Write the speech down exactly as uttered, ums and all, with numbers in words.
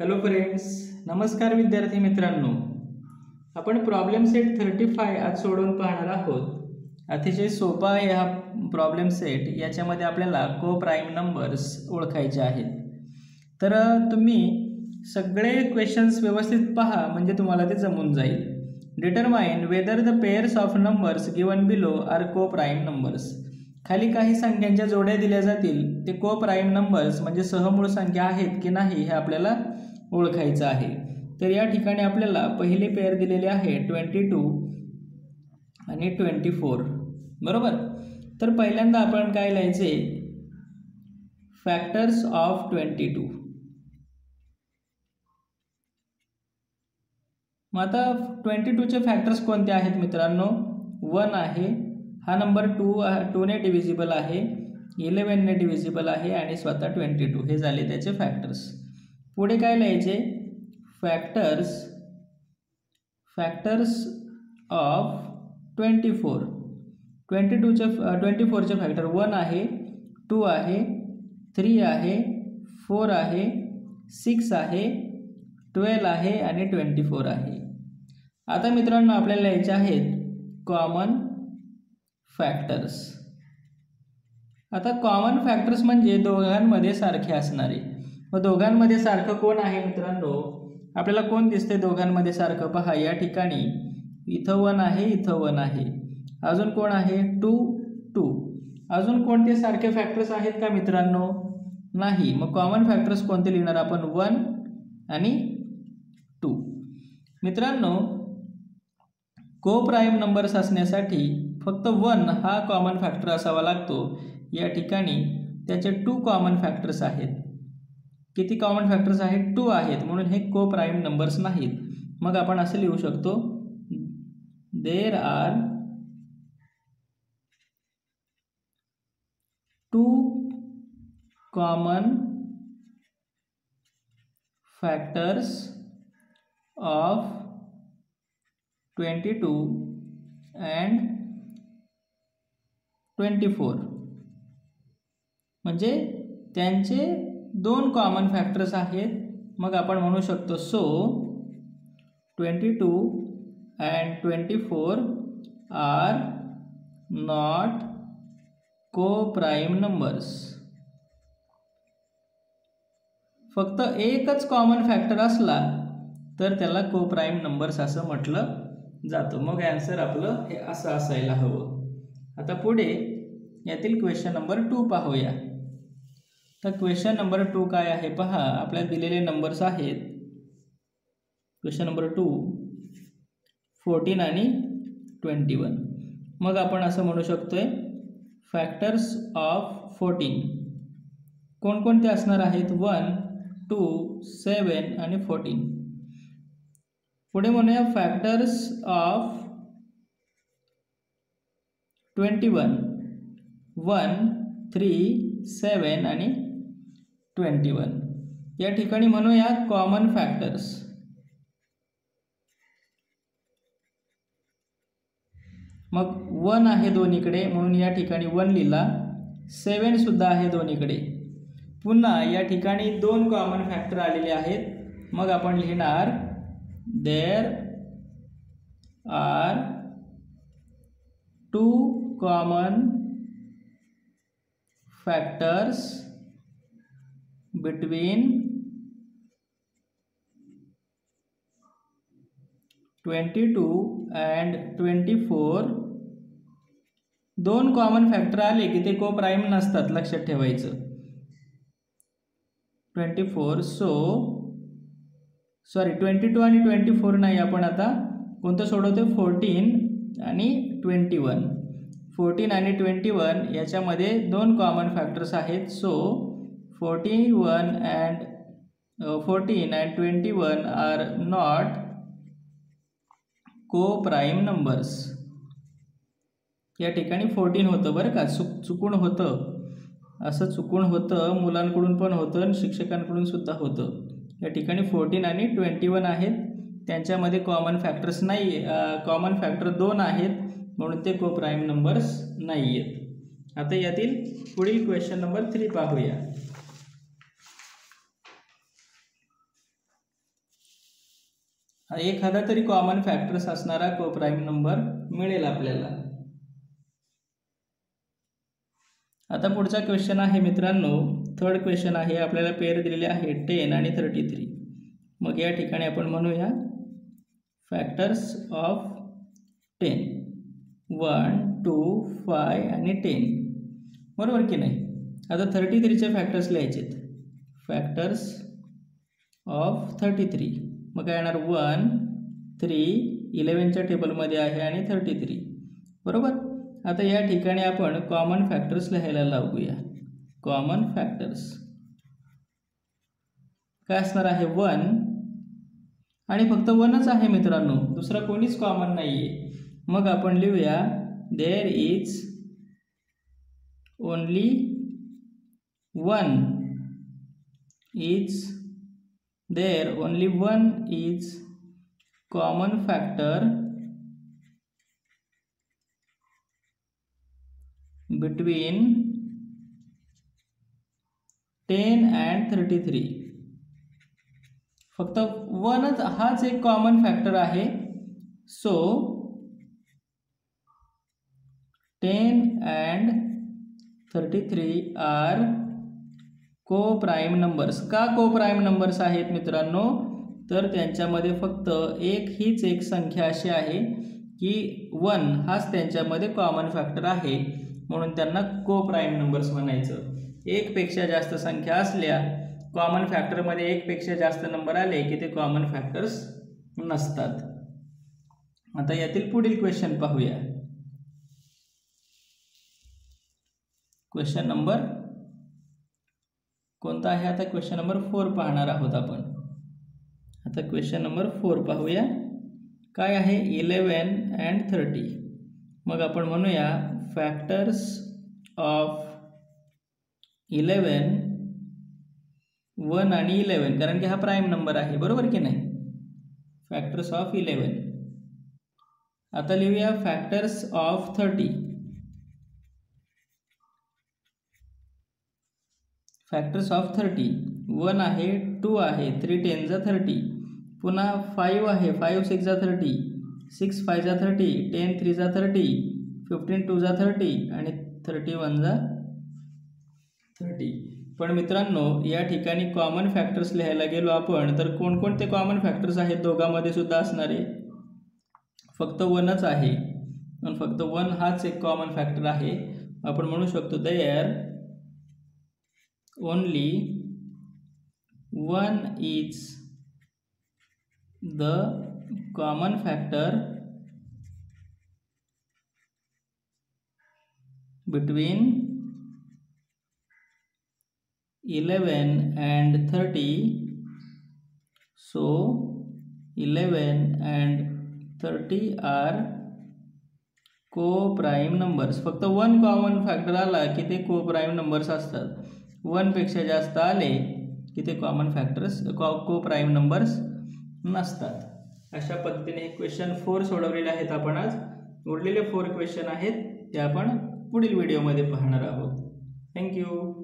Hello friends, नमस्कार विद्यार्थी मित्रांनो। आपण प्रॉब्लेम सेट थर्टी फाइव आज सोडवून पाहणार आहोत। अतिशय सोपा आहे हा प्रॉब्लेम सेट। याच्यामध्ये आपल्याला को प्राइम नंबर्स ओळखायचे आहेत। तर तुम्ही सगळे क्वेश्चन्स व्यवस्थित पहा म्हणजे तुम्हाला ते जमून जाईल। Determine whether the pairs of numbers given below are को प्राइम नंबर्स। खाली काही संख्यांच्या जोड्या दिल्या जातील, ते को प्राइम नंबर्स म्हणजे सहमूळ संख्या आहेत की नाही हे आपल्याला ओळखायचं आहे। तर या ठिकाणी आपल्याला पहिले पेअर दिलेले आहे बावीस आणि चोवीस, बरोबर। तर पहिल्यांदा आपण काय लिहायचे, फॅक्टर्स ऑफ बावीस। मग आता बावीस चे फॅक्टर्स कोणते आहेत मित्रांनो? एक आहे, हा नंबर टू टू ने डिविजिबल आहे, इलेवन ने डिविजिबल आहे आणि स्वतः बावीस हे झाले त्याचे फॅक्टर्स। पुढे काय लिहायचे, फॅक्टर्स फॅक्टर्स ऑफ चोवीस। बावीस चे चोवीस चे फॅक्टर एक आहे, टू आहे, थ्री आहे, फोर आहे, सिक्स आहे, बारा आहे आणि चोवीस आहे। आता मित्रांनो आपल्याला लिहायचे आहेत कॉमन फॅक्टर्स। आता कॉमन फॅक्टर्स म्हणजे दोघांमध्ये सारखे असणारे। व दोघांमध्ये सारखं कोण आहे मित्रांनो? आपल्याला कोण दिसते दोघांमध्ये सारखं? पहा या ठिकाणी इथं वन आहे, इथं वन आहे, अजून कोण आहे? Two two. अजून कोणते सारखे फॅक्टर्स आहेत का मित्रांनो? नाही। मग कॉमन फॅक्टर्स कोणते लिहिणार आपण? वन आणि टू। मित्रांनो को प्राइम नंबर्स असण्यासाठी फक्त वन हा कॉमन फॅक्टर असावा लागतो। या ठिकाणी त्याचे टू कॉमन फॅक्टर्स आहेत। किती कॉमन फॅक्टर्स आहेत? टू आहेत, म्हणून हे को प्राइम नंबर्स नाहीत। मग आपण असे लिहू शकतो, there are two common factors of बावीस अँड चोवीस। म्हणजे त्यांचे दोन कॉमन फॅक्टर्स आहेत। मग आपण म्हणू शकतो, सो बावीस अँड चोवीस आर नॉट को प्राइम नंबर्स। फक्त एकच कॉमन फॅक्टर असला तर त्याला को प्राइम नंबर्स असं म्हटलं जातं। मग ॲन्सर आपलं हे असं असायला हवं। आता पुढे यातील क्वेश्चन नंबर टू पाहूया। तर क्वेश्चन नंबर टू काय आहे पहा। आपल्याला दिलेले नंबर्स आहेत क्वेश्चन नंबर टू, फोर्टीन आणि ट्वेंटी वन। मग आपण असं म्हणू शकतोय, फॅक्टर्स ऑफ फोर्टीन कोणकोणते असणार आहेत? वन, टू, सेवन आणि फोर्टीन। पुढे म्हणूया, factors of twenty one, one, three, seven आणि ट्वेंटी वन। या ठिकाणी म्हणूया कॉमन फॅक्टर्स। मग वन आहे दोन्हीकडे, म्हणून या ठिकाणी वन लिहिला। सेवन सुद्धा आहे दोन्हीकडे, पुन्हा या ठिकाणी दोन कॉमन फॅक्टर आलेले आहेत। मग आपण लिहिणार, there are two common factors between twenty two and twenty four. दोन कॉमन फॅक्टर आले की ते को प्राइम नसतात, लक्षात ठेवायचं। Twenty four so sorry twenty two आणि ट्वेंटी फोर नाही। आपण आता कोणतं सोडवतो? फोर्टीन आणि ट्वेंटी वन। फोर्टीन आणि ट्वेंटी वन याच्यामध्ये दोन कॉमन फॅक्टर्स आहेत। So forty one and fourteen and twenty one are not को प्राइम नंबर्स। या ठिकाणी फोर्टीन होतं बरं का, चुक चुकून होतं, असं चुकून होतं, मुलांकडून पण होतं, शिक्षकांकडून सुद्धा होतं। या ठिकाणी फोर्टीन आणि ट्वेंटी वन आहेत, त्यांच्यामध्ये कॉमन फॅक्टर्स नाही, कॉमन फॅक्टर दोन आहेत, म्हणून ते को प्राइम नंबर्स नाही आहेत। आता यातील पुढील क्वेश्चन नंबर थ्री पाहूया। एखादा तरी कॉमन फॅक्टर्स असणारा कोप्राइम नंबर मिळेल आपल्याला। आता पुढचा क्वेश्चन आहे मित्रांनो, थर्ड क्वेश्चन आहे। आपल्याला पेअर दिलेले आहे टेन आणि थर्टी थ्री। मग या ठिकाणी आपण म्हणूया factors of ten, one two five आणि टेन, बरोबर की नाही। आता थर्टी थ्रीचे फॅक्टर्स लिहायचेत, फॅक्टर्स ऑफ थर्टी थ्री। मग काय येणार वन थ्री इलेवनच्या टेबलमध्ये आहे आणि थर्टी थ्री, बरोबर। आता या ठिकाणी आपण कॉमन फॅक्टर्स लिहायला लागूया। कॉमन फॅक्टर्स काय असणार आहे वन, आणि फक्त वनच आहे मित्रांनो, दुसरा कोणीच कॉमन नाही आहे। मग आपण लिहूया there is only one, is there only one is common factor between ten and thirty three. फक्त वनच हाच एक कॉमन फॅक्टर आहे। So ten and thirty three are को प्राइम नंबर्स। का को प्राइम नंबर्स आहेत मित्रांनो, तर त्यांच्यामध्ये फक्त एक हीच एक संख्या अशी आहे की वन हाच त्यांच्यामध्ये कॉमन फॅक्टर आहे, म्हणून त्यांना को प्राइम नंबर्स म्हणायचं। एक पेक्षा जास्त संख्या असल्या, कॉमन फॅक्टर मध्ये एक पेक्षा जास्त नंबर आले की ते कॉमन फॅक्टर्स नसतात। आता यातील पुढील क्वेश्चन पाहूया, क्वेश्चन नंबर कोणता आहे। आता क्वेश्चन नंबर फोर पाहणार आहोत आपण। आता क्वेश्चन नंबर फोर पाहूया, काय आहे इलेवन अँड थर्टी। मग आपण म्हणूया फॅक्टर्स ऑफ इलेवन, वन आणि इलेवन, कारण की हा प्राइम नंबर आहे, बरोबर की नाही। Factors of eleven. आता लिहूया factors of thirty, factors of thirty, one आहे, टू आहे, थ्री टेन जा थर्टी, पुन्हा फाइव आहे, फाइव सिक्स जा थर्टी, सिक्स फाइव जा थर्टी, टेन थ्री जा थर्टी, फिफ्टीन टू जा थर्टी आणि थर्टी वन जा थर्टी। पण मित्रांनो या ठिकाणी कॉमन फॅक्टर्स लिहायला गेलो आपण तर कोणकोणते कॉमन फॅक्टर्स आहेत दोघांमध्ये सुद्धा असणारे, फक्त वनच आहे, पण फक्त वन हाच एक कॉमन फॅक्टर आहे। आपण म्हणू शकतो there only one is the common factor between eleven and thirty, so eleven and thirty are co-prime numbers। फक्त वन कॉमन फॅक्टर आला की ते co-prime numbers असतात, वन पेक्षा जास्त आले की ते कॉमन फॅक्टर्स co-prime numbers नसतात। अशा पद्धतीने क्वेश्चन फोर सोडवलेले आहेत आपण आज। उरलेले फोर क्वेश्चन आहेत ते आपण पुढील व्हिडिओमध्ये पाहणार आहोत। थँक्यू।